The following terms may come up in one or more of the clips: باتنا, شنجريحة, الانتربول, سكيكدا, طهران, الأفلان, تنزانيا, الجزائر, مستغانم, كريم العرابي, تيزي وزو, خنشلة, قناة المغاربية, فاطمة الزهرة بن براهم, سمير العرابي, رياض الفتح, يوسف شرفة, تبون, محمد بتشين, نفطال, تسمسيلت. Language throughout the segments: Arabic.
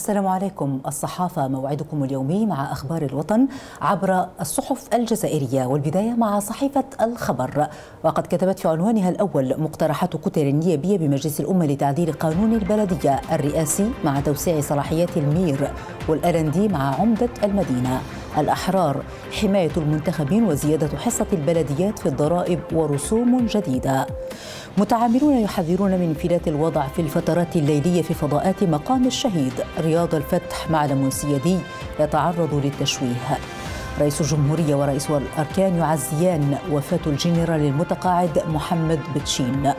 السلام عليكم. الصحافة موعدكم اليومي مع أخبار الوطن عبر الصحف الجزائرية، والبداية مع صحيفة الخبر، وقد كتبت في عنوانها الأول: مقترحات كتر النيابية بمجلس الأمة لتعديل قانون البلدية الرئاسي مع توسيع صلاحيات المير والأرندي مع عمدة المدينة. الأحرار: حماية المنتخبين وزيادة حصة البلديات في الضرائب ورسوم جديدة. متعاملون يحذرون من انفلات الوضع في الفترات الليلية في فضاءات مقام الشهيد. رياض الفتح معلم سيادي يتعرض للتشويه. رئيس الجمهورية ورئيس الأركان يعزيان وفاة الجنرال المتقاعد محمد بتشين.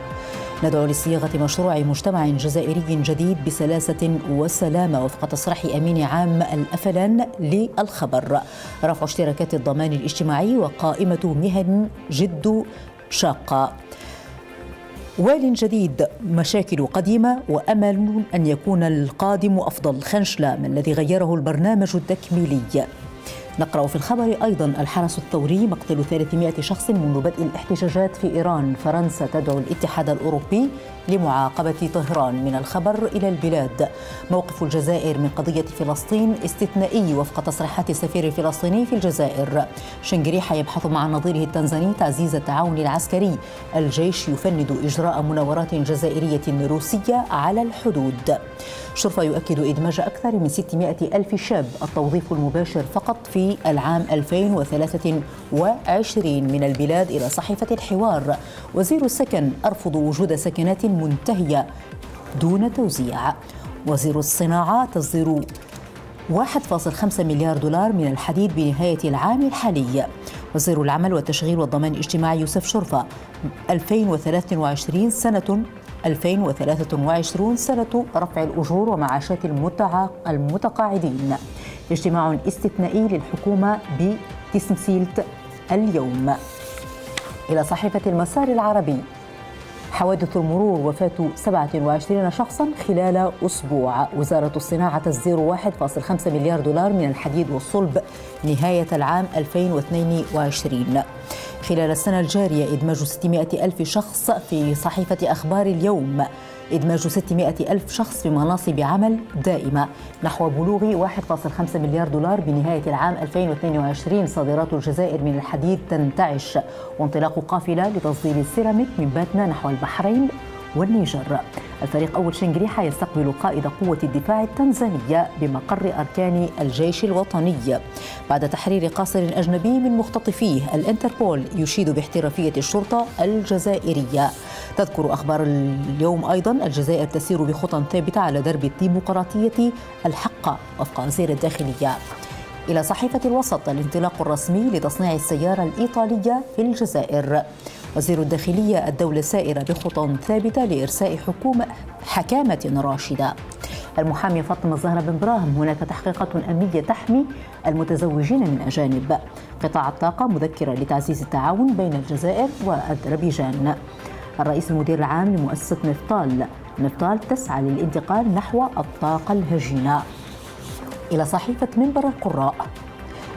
ندعو لصياغة مشروع مجتمع جزائري جديد بسلاسة وسلامة وفق تصريح أمين عام الأفلان للخبر. رفع اشتراكات الضمان الاجتماعي وقائمة مهن جد شاقة. وال جديد، مشاكل قديمة وأمل أن يكون القادم أفضل. خنشلة، ما الذي غيره البرنامج التكميلي؟ نقرأ في الخبر أيضا: الحرس الثوري مقتل 300 شخص منذ بدء الاحتجاجات في إيران. فرنسا تدعو الاتحاد الأوروبي لمعاقبة طهران. من الخبر إلى البلاد: موقف الجزائر من قضية فلسطين استثنائي وفق تصريحات السفير الفلسطيني في الجزائر. شنجريحة يبحث مع نظيره التنزاني تعزيز التعاون العسكري. الجيش يفند إجراء مناورات جزائرية روسية على الحدود. شرفة يؤكد إدماج أكثر من 600 ألف شاب. التوظيف المباشر فقط في العام 2023. من البلاد إلى صحيفة الحوار: وزير السكن أرفض وجود سكنات منتهية دون توزيع. وزير الصناعة تصدر 1.5 مليار دولار من الحديد بنهاية العام الحالي. وزير العمل والتشغيل والضمان الاجتماعي يوسف شرفة: 2023 سنة رفع الأجور ومعاشات المتقاعدين. اجتماع استثنائي للحكومة بتسمسيلت اليوم. إلى صحيفة المسار العربي: حوادث المرور، وفاة 27 شخصا خلال أسبوع. وزارة الصناعة تصدير 1.5 مليار دولار من الحديد والصلب نهاية العام 2022. خلال السنة الجارية إدماج 600 ألف شخص. في صحيفة أخبار اليوم: إدماج 600 ألف شخص في مناصب عمل دائمة نحو بلوغ 1.5 مليار دولار بنهاية العام 2022. صادرات الجزائر من الحديد تنتعش. وانطلاق قافلة لتصدير السيراميك من باتنا نحو البحرين والنيجر. الفريق أول شنجريحة يستقبل قائد قوة الدفاع التنزانية بمقر أركان الجيش الوطني بعد تحرير قاصر أجنبي من مختطفيه. الانتربول يشيد باحترافية الشرطة الجزائرية. تذكر أخبار اليوم أيضا: الجزائر تسير بخطى ثابتة على درب الديمقراطية الحقة وفق وزير الداخلية. إلى صحيفة الوسط: الانطلاق الرسمي لتصنيع السيارة الإيطالية في الجزائر. وزير الداخلية: الدولة سائرة بخطى ثابتة لإرساء حكامة راشدة. المحامية فاطمة الزهرة بن براهم: هناك تحقيقات أمنية تحمي المتزوجين من أجانب. قطاع الطاقة: مذكرة لتعزيز التعاون بين الجزائر وأذربيجان. الرئيس المدير العام لمؤسسة نفطال تسعى للانتقال نحو الطاقة الهجينة. إلى صحيفة منبر القراء: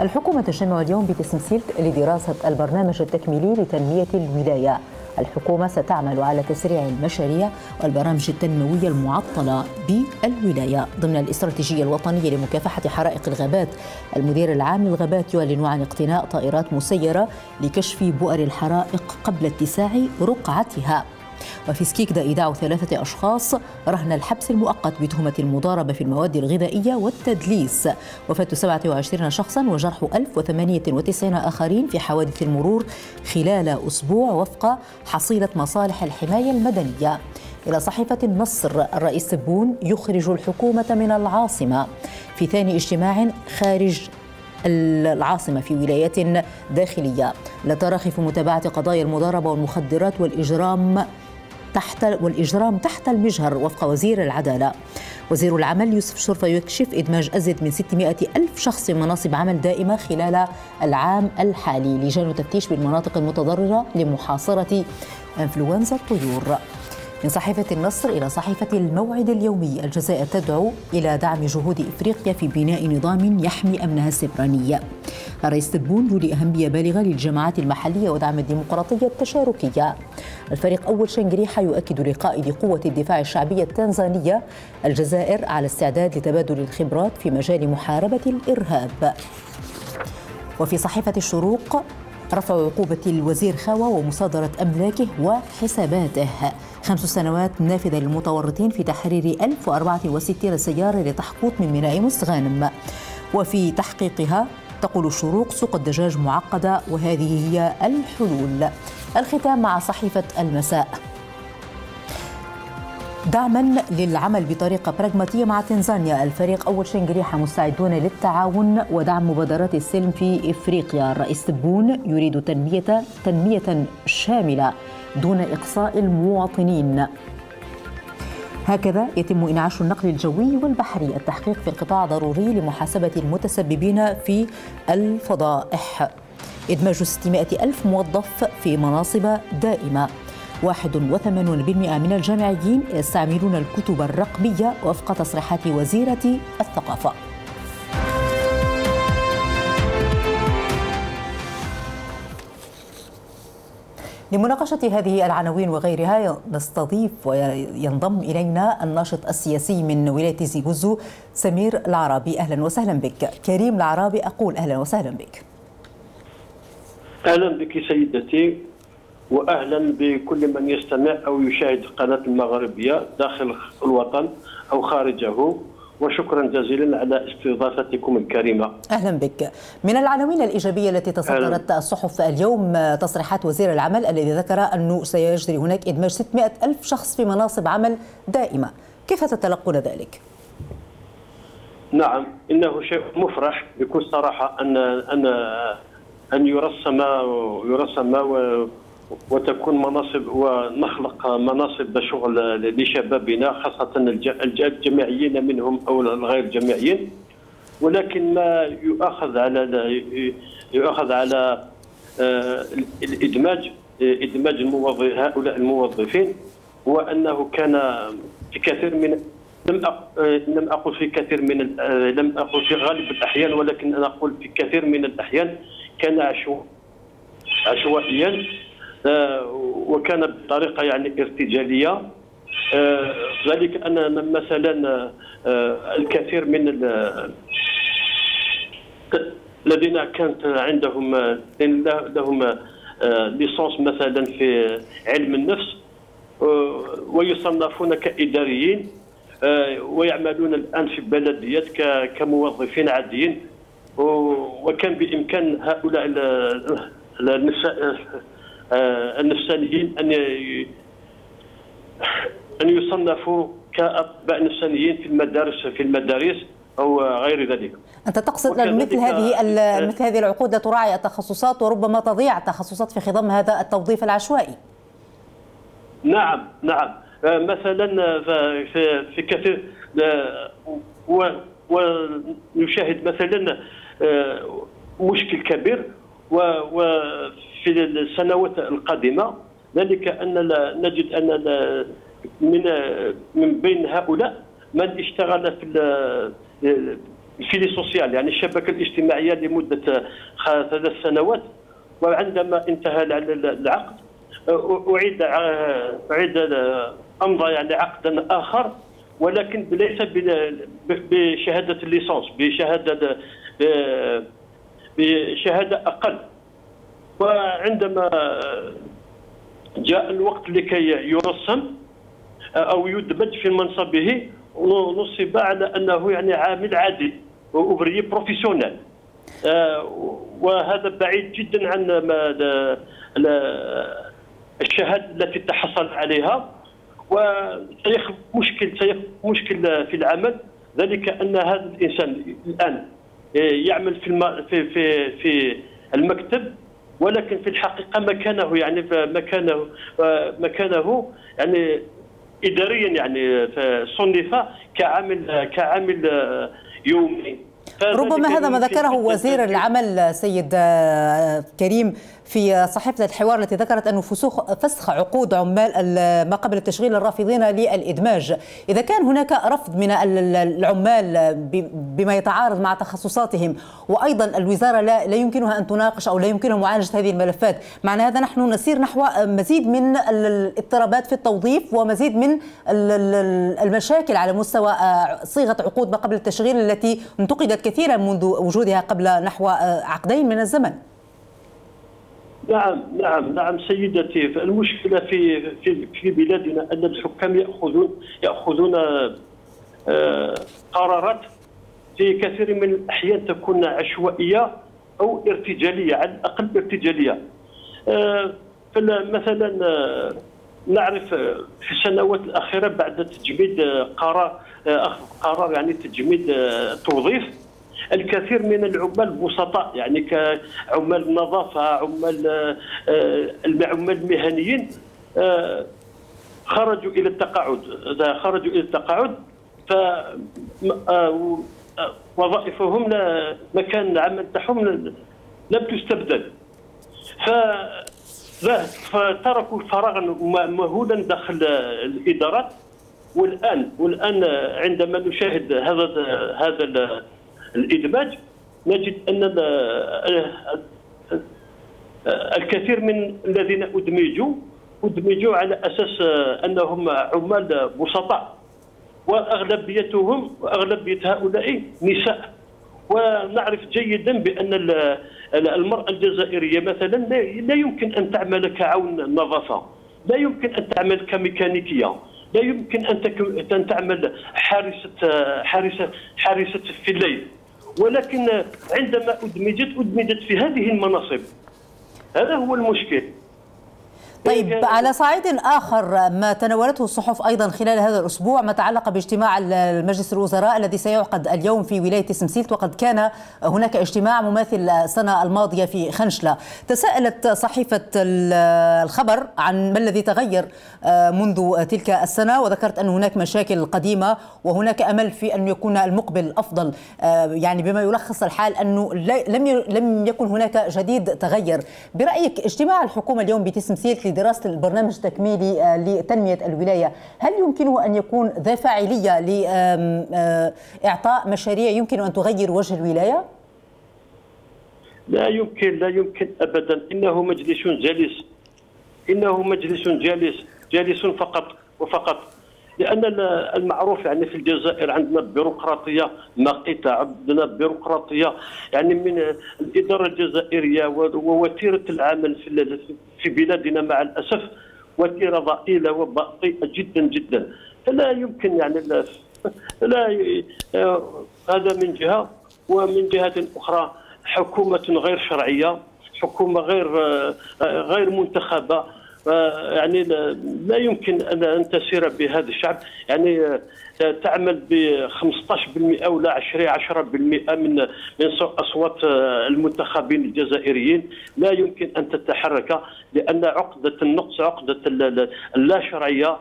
الحكومة تجتمع اليوم بتسمسيلت لدراسة البرنامج التكميلي لتنمية الولاية. الحكومة ستعمل على تسريع المشاريع والبرامج التنموية المعطلة بالولاية ضمن الاستراتيجية الوطنية لمكافحة حرائق الغابات. المدير العام للغابات يعلن عن اقتناء طائرات مسيرة لكشف بؤر الحرائق قبل اتساع رقعتها. وفي سكيكدا يدعو 3 أشخاص رهن الحبس المؤقت بتهمة المضاربة في المواد الغذائية والتدليس. وفاة 27 شخصا وجرح 1098 آخرين في حوادث المرور خلال أسبوع وفق حصيلة مصالح الحماية المدنية. إلى صحيفة النصر: الرئيس تبون يخرج الحكومة من العاصمة في ثاني اجتماع خارج العاصمة في ولايات داخلية. لا تراخي في متابعة قضايا المضاربة والمخدرات والإجرام تحت المجهر وفق وزير العدالة. وزير العمل يوسف شرفة يكشف إدماج أزيد من 600 ألف شخص في مناصب عمل دائمة خلال العام الحالي. لجان تفتيش بالمناطق المتضررة لمحاصرة إنفلونزا الطيور. من صحيفة النصر إلى صحيفة الموعد اليومي، الجزائر تدعو إلى دعم جهود إفريقيا في بناء نظام يحمي أمنها السبراني. الرئيس تبون يولي أهمية بالغة للجماعات المحلية ودعم الديمقراطية التشاركية. الفريق أول شنجريحة يؤكد لقائد قوة الدفاع الشعبية التنزانية الجزائر على استعداد لتبادل الخبرات في مجال محاربة الإرهاب. وفي صحيفة الشروق رفع عقوبة الوزير خاوة ومصادرة أملاكه وحساباته، 5 سنوات نافذة للمتورطين في تحرير 1064 سيارة لتحقوط من ميناء مستغانم. وفي تحقيقها تقول الشروق سوق الدجاج معقدة وهذه هي الحلول. الختام مع صحيفة المساء، دعما للعمل بطريقة براغماتية مع تنزانيا، الفريق أول شنجريحة مستعدون للتعاون ودعم مبادرات السلم في إفريقيا. الرئيس تبون يريد تنمية شاملة دون إقصاء المواطنين. هكذا يتم إنعاش النقل الجوي والبحري، التحقيق في القطاع ضروري لمحاسبة المتسببين في الفضائح. إدماج 600,000 موظف في مناصب دائمة. 81% من الجامعيين يستعملون الكتب الرقمية وفق تصريحات وزيرة الثقافة. لمناقشة هذه العناوين وغيرها نستضيف وينضم إلينا الناشط السياسي من ولاية تيزي وزو سمير العرابي. أهلا وسهلا بك. كريم العرابي أقول أهلا وسهلا بك. أهلا بك سيدتي وأهلا بكل من يستمع أو يشاهد قناة المغربية داخل الوطن أو خارجه، وشكرا جزيلا على استضافتكم الكريمة. أهلا بك. من العناوين الإيجابية التي تصدرت الصحف اليوم تصريحات وزير العمل الذي ذكر أنه سيجري هناك إدماج 600,000 شخص في مناصب عمل دائمة، كيف تتلقون ذلك؟ نعم، إنه شيء مفرح بكل صراحة أن يرسم وتكون مناصب ونخلق مناصب شغل لشبابنا، خاصة الجامعيين منهم او الغير جامعيين، ولكن ما يؤخذ على الادماج هؤلاء الموظفين، وانه كان في كثير من لم اقل في غالب الاحيان، ولكن انا اقول في كثير من الاحيان كان عشوائيا وكان بطريقه يعني ارتجاليه، ذلك ان مثلا الكثير من الذين كانت عندهم ليسونس مثلا في علم النفس ويصنفون كاداريين ويعملون الان في بلديات كموظفين عاديين، وكان بامكان هؤلاء النفسانيين أن يصنفوا كأطباء نفسانيين في المدارس أو غير ذلك. أنت تقصد أن مثل هذه العقود لا تراعي التخصصات وربما تضيع تخصصات في خضم هذا التوظيف العشوائي. نعم نعم، مثلا في كثير ونشاهد مثلا مشكل كبير وفي السنوات القادمة، ذلك أن نجد أن من بين هؤلاء من اشتغل في السوشيال يعني الشبكة الاجتماعية لمدة 3 سنوات، وعندما انتهى العقد أعيد أمضى يعني عقدا آخر، ولكن ليس بشهادة الليسانس، بشهادة أقل. وعندما جاء الوقت لكي يرسم أو يدمج في منصبه نصب على أنه يعني عامل عادي أوفري بروفيسيونيل، وهذا بعيد جدا عن الشهادة التي تحصل عليها، وسيخلق مشكل في العمل، ذلك أن هذا الإنسان الآن يعمل في المكتب، ولكن في الحقيقه مكانه يعني اداريا يعني صنف كعامل يومي ربما هذا ما ذكره وزير العمل سيد كريم في صحيفة الحوار التي ذكرت أنه فسخ عقود عمال ما قبل التشغيل الرافضين للإدماج. إذا كان هناك رفض من العمال بما يتعارض مع تخصصاتهم، وأيضا الوزارة لا يمكنها أن تناقش أو لا يمكنها معالجة هذه الملفات، معنى هذا نحن نسير نحو مزيد من الاضطرابات في التوظيف ومزيد من المشاكل على مستوى صيغة عقود ما قبل التشغيل التي انتقدت كثيرا منذ وجودها قبل نحو عقدين من الزمن. نعم سيدتي، المشكلة في بلادنا أن الحكام يأخذون قرارات في كثير من الأحيان تكون عشوائية أو ارتجالية، على الأقل ارتجالية. مثلا نعرف في السنوات الأخيرة بعد تجميد قرار يعني تجميد توظيف الكثير من العمال بسطاء، يعني كعمال النظافه، عمال مهنيين خرجوا الى التقاعد، ف وظائفهم مكان العمل تاعهم لم تستبدل، فتركوا فراغا مهولا داخل الادارات. والان عندما نشاهد هذا الإدماج نجد أن الكثير من الذين أدمجوا على أساس أنهم عمال بسطاء، وأغلبية هؤلاء نساء. ونعرف جيدا بأن المرأة الجزائرية مثلا لا يمكن أن تعمل كعون نظافة، لا يمكن أن تعمل كميكانيكية، لا يمكن أن تعمل حارسة في الليل، ولكن عندما أدمجت في هذه المناصب. هذا هو المشكل. طيب، على صعيد آخر ما تناولته الصحف أيضا خلال هذا الأسبوع ما تعلق باجتماع المجلس الوزراء الذي سيعقد اليوم في ولاية تسمسيلت، وقد كان هناك اجتماع مماثل السنة الماضية في خنشلة. تساءلت صحيفة الخبر عن ما الذي تغير منذ تلك السنة، وذكرت أن هناك مشاكل قديمة وهناك أمل في أن يكون المقبل أفضل. يعني بما يلخص الحال أنه لم يكن هناك جديد تغير. برأيك اجتماع الحكومة اليوم بتسمسيلت دراسة البرنامج التكميلي لتنمية الولاية، هل يمكنه أن يكون ذا فاعلية لإعطاء مشاريع يمكن أن تغير وجه الولاية؟ لا يمكن أبدا. إنه مجلس جالس فقط، لأن المعروف يعني في الجزائر عندنا بيروقراطية مقيتة، عندنا بيروقراطية يعني من الإدارة الجزائرية ووتيرة العمل في بلادنا مع الأسف وتيرة ضئيلة وبطيئة جدا، فلا يمكن يعني هذا من جهة. ومن جهة أخرى حكومة غير شرعية، حكومة غير منتخبة، يعني لا يمكن أن تسير بهذا الشعب، يعني تعمل ب 15% ولا 10% من أصوات المنتخبين الجزائريين. لا يمكن أن تتحرك لأن عقدة النقص، عقدة اللاشرعية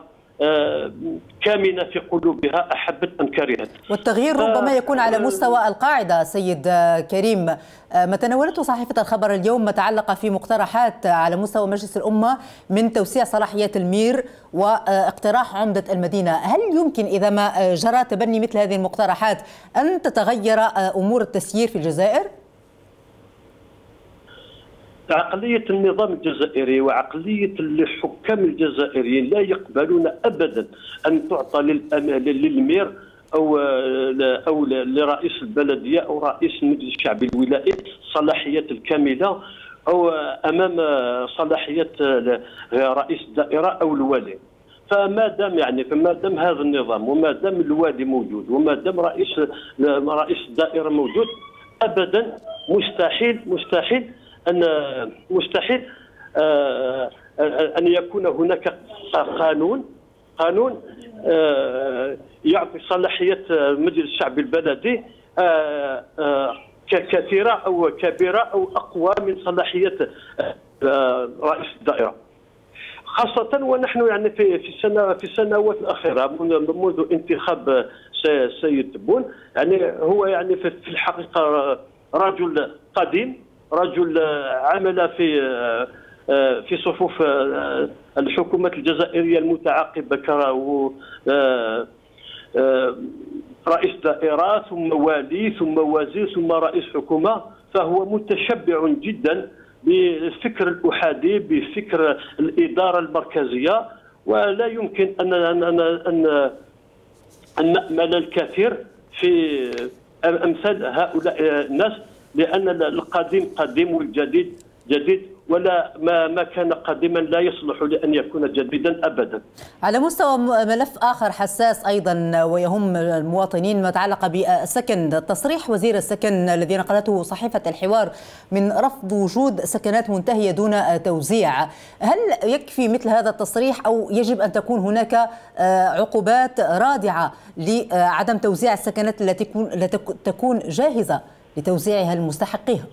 كامنة في قلوبها أحبت أم كرهت. والتغيير ربما يكون على مستوى القاعدة. سيد كريم، ما تناولته صحيفة الخبر اليوم ما تعلق في مقترحات على مستوى مجلس الأمة من توسيع صلاحيات المير واقتراح عمدة المدينة، هل يمكن إذا ما جرى تبني مثل هذه المقترحات أن تتغير أمور التسيير في الجزائر؟ عقلية النظام الجزائري وعقلية الحكام الجزائريين لا يقبلون أبدا أن تعطى للمير أو لرئيس البلدية أو رئيس المجلس الشعبي الولائي الصلاحيات الكاملة أو أمام صلاحيات رئيس الدائرة أو الوالي. فما دام هذا النظام وما دام الوالي موجود وما دام رئيس الدائرة موجود، أبدا مستحيل أن يكون هناك قانون يعطي صلاحيات مجلس الشعب البلدي كثيرة أو كبيرة أو أقوى من صلاحيات رئيس الدائرة، خاصة ونحن يعني في السنوات الأخيرة منذ انتخاب السيد تبون يعني هو يعني في الحقيقه رجل قديم، رجل عمل في صفوف الحكومات الجزائريه المتعاقبه رئيس دائرة ثم والي ثم وزير ثم رئيس حكومة، فهو متشبع جدا بالفكر الأحادي بفكر الإدارة المركزية، ولا يمكن أن نأمل الكثير في أمثال هؤلاء الناس، لأن القديم قديم والجديد جديد، ولا ما كان قديما لا يصلح لأن يكون جديدا أبدا. على مستوى ملف آخر حساس أيضا ويهم المواطنين ما تعلق بالسكن، تصريح وزير السكن الذي نقلته صحيفة الحوار من رفض وجود سكنات منتهية دون توزيع، هل يكفي مثل هذا التصريح أو يجب أن تكون هناك عقوبات رادعة لعدم توزيع السكنات التي تكون جاهزة لتوزيعها لمستحقيها؟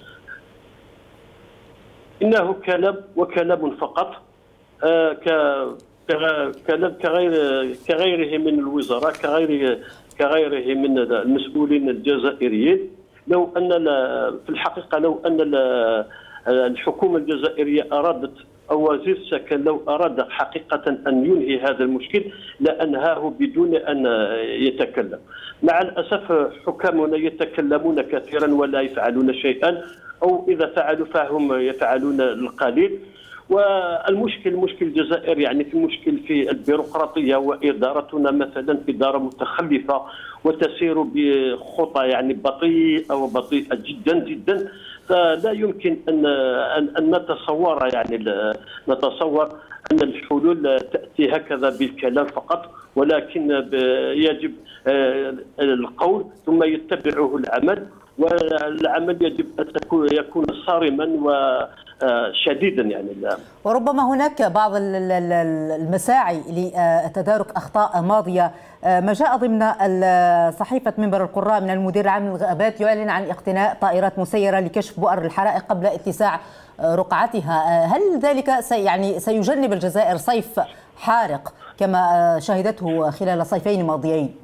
إنه كلام فقط، كلام كغيره من الوزراء، كغيره من المسؤولين الجزائريين. لو أن في الحقيقة لو أن الحكومة الجزائرية أرادت أو وزير السكن لو أراد حقيقة أن ينهي هذا المشكل لأنهاه بدون أن يتكلم. مع الأسف حكامنا يتكلمون كثيرا ولا يفعلون شيئا، أو إذا فعلوا فهم يفعلون القليل. والمشكل مشكل الجزائر يعني في مشكل في البيروقراطية، وإدارتنا مثلا إدارة متخلفة وتسير بخطى يعني بطيئة جدا جدا، فلا يمكن أن نتصور يعني أن الحلول تأتي هكذا بالكلام فقط، ولكن يجب القول ثم يتبعه العمل، والعمل يجب أن يكون صارما وشديدا يعني. وربما هناك بعض المساعي لتدارك أخطاء ماضية. ما جاء ضمن صحيفة منبر القراء من المدير العام للغابات يعلن عن اقتناء طائرات مسيرة لكشف بؤر الحرائق قبل اتساع رقعتها، هل ذلك يعني سيجنب الجزائر صيف حارق كما شهدته خلال صيفين ماضيين؟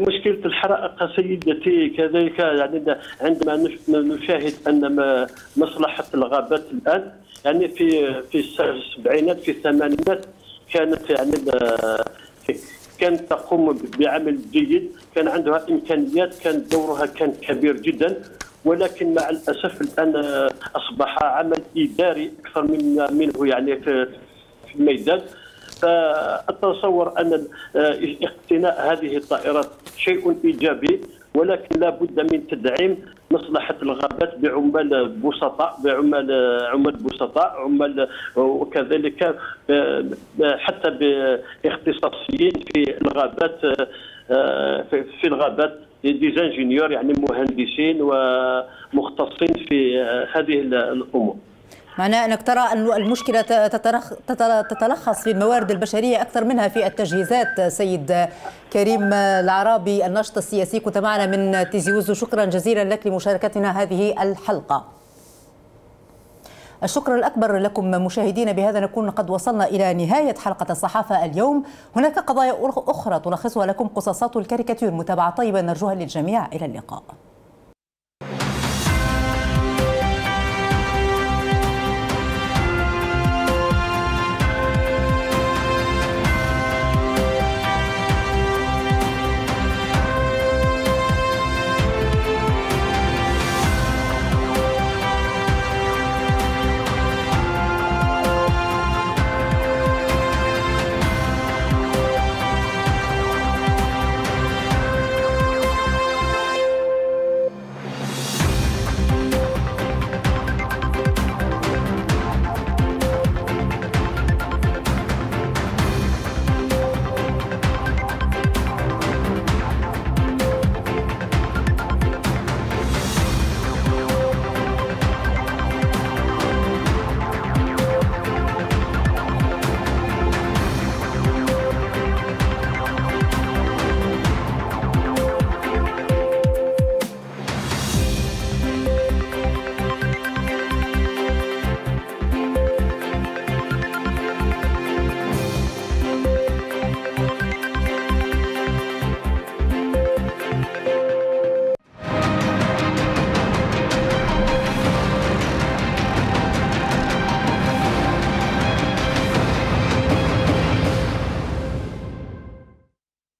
مشكلة الحرائق سيدتي كذلك يعني عندما نشاهد أن مصلحة الغابات الآن يعني في السبعينات في الثمانينات كانت يعني كانت تقوم بعمل جيد، كان عندها إمكانيات، كان دورها كان كبير جدا، ولكن مع الأسف الآن أصبح عمل إداري أكثر منه يعني في الميدان. فأتصور أن اقتناء هذه الطائرات شيء إيجابي، ولكن لا بد من تدعيم مصلحة الغابات بعمال بسطاء، عمال وكذلك حتى باختصاصيين في الغابات ديزانجينيور يعني مهندسين ومختصين في هذه الأمور. معناه أنك ترى أن المشكلة تتلخص في الموارد البشرية أكثر منها في التجهيزات. سيد كريم العرابي الناشط السياسي كنت معنا من تيزي وزو، شكرا جزيلا لك لمشاركتنا هذه الحلقة. الشكر الأكبر لكم مشاهدين، بهذا نكون قد وصلنا إلى نهاية حلقة الصحافة اليوم. هناك قضايا أخرى تلخصها لكم قصاصات الكاريكاتير، متابعة طيبة نرجوها للجميع، إلى اللقاء.